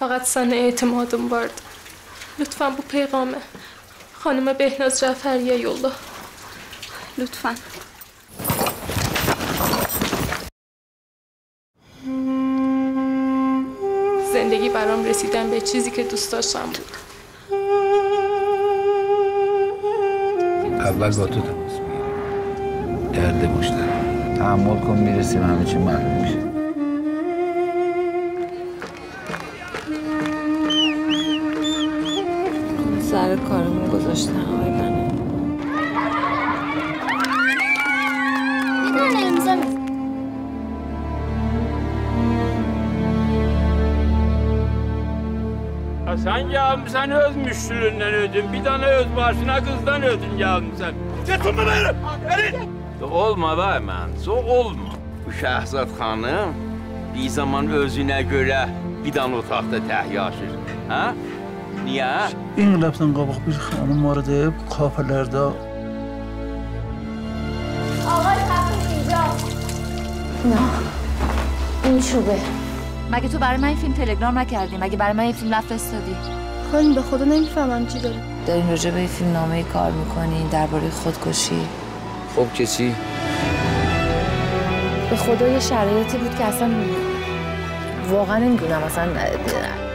فقط سن اعتماdım vardı. Lütfen bu peygame hanıma Behnaz Caferi'ye yolla. Lütfen. زندگی برام رسیدن به چیزی که دوست داشتم بود. اول با تو تماس میگیرم. درد مشترک. تحمل کن میرسیم همه چی معلوم میشه. سر کارمون گذاشتن آقای بنا. بیدن امضا میزن. Sen yavrum sen öz müştüründen ödün, bir tane öz başına kızdan ödün yavrum sen. Getir bana herif, herif! Olma be hemen, soğuk olma. Bu Şehzat hanım bir zaman özüne göre bir tane otaqda təhyaşır. Ha? Niye? İnqilabdan qabaq bir hanım var deyib, kafirlərdə... Ağay kafir icab. Ne? این چوبه. مگه تو برای من این فیلم تلگرام نکردی؟ مگه برای من این فیلم نفرستادی؟ خانم به خدا نمیفهمم چی داری. دارین راجع به این فیلم نامه کار میکنی درباره خودکشی. خب که چی؟ به خدا یه شرایطی بود که اصلا واقعا نمیدونم اصلا